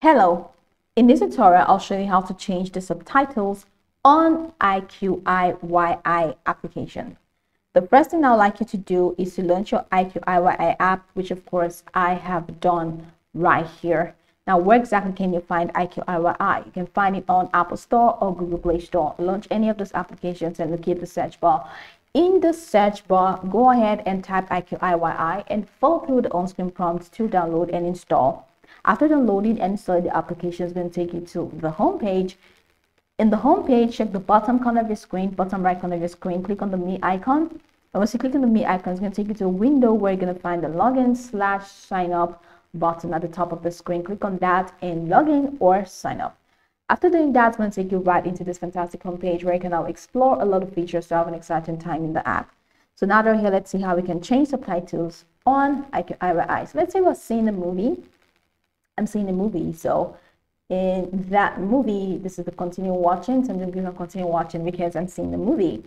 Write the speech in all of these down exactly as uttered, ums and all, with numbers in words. Hello, in this tutorial, I'll show you how to change the subtitles on I Q I Y I application. The first thing I'd like you to do is to launch your I Q I Y I app, which of course I have done right here. Now, where exactly can you find I Q I Y I? You can find it on Apple Store or Google Play Store. Launch any of those applications and locate the search bar. In the search bar, go ahead and type I Q I Y I and follow through the on-screen prompts to download and install. After downloading and installing, the application is going to take you to the home page. In the home page, check the bottom corner of your screen, bottom right corner of your screen, click on the Me icon. And once you click on the Me icon, it's going to take you to a window where you're going to find the login slash sign up button at the top of the screen. Click on that and login or sign up. After doing that, it's going to take you right into this fantastic home page where you can now explore a lot of features to have an exciting time in the app. So now that we're here, let's see how we can change subtitles on I Q I Y I. So let's say we're seeing a movie. I'm seeing a movie, so in that movie, this is the continue watching, so I'm going to click on continue watching because I'm seeing the movie.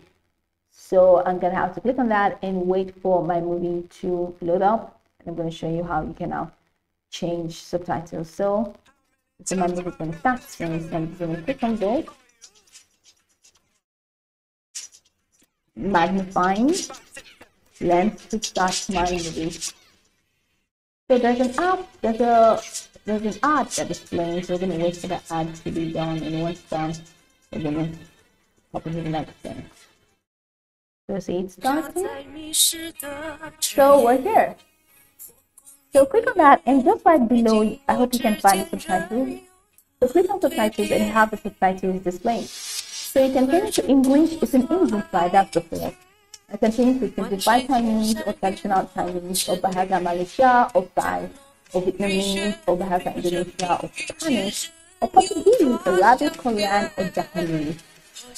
So I'm going to have to click on that and wait for my movie to load up, and I'm going to show you how you can now change subtitles. So so my movie is going to start, so I'm going to click on this, magnifying lens to start my movie. So there's an app, there's a There's an ad that is playing, so we're going to wait for the ad to be done, and once done, we're going to hop into the next thing. So see, it's starting. So we're here. So click on that, and just right below, I hope you can find the subtitles. So click on subtitles, and you have the subtitles displayed. So you can change to English. It's an English slide, that's the first. I can change to simplified Chinese, or traditional Chinese, or Bahasa Malaysia, or Thai, or Vietnamese, or Bahasa Indonesia, or Spanish, or Portuguese, Arabic, Korean, or Japanese.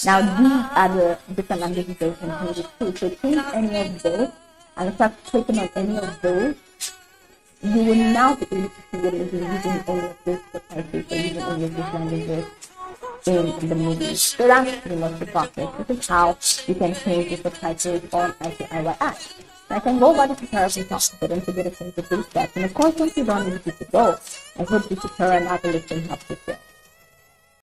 Now these are the different languages that you can change to. So change any of those, and start clicking on any of those. You will now be able to see what is using all of these subtitles or using all of these languages in the movie. So that's pretty much the process. This is how you can change the subtitles on I Q I Y I. I can go by the tutorial and talk to them to get a sense of these steps, and of course once you're done, you need to go. I hope this tutorial and other listening helps you.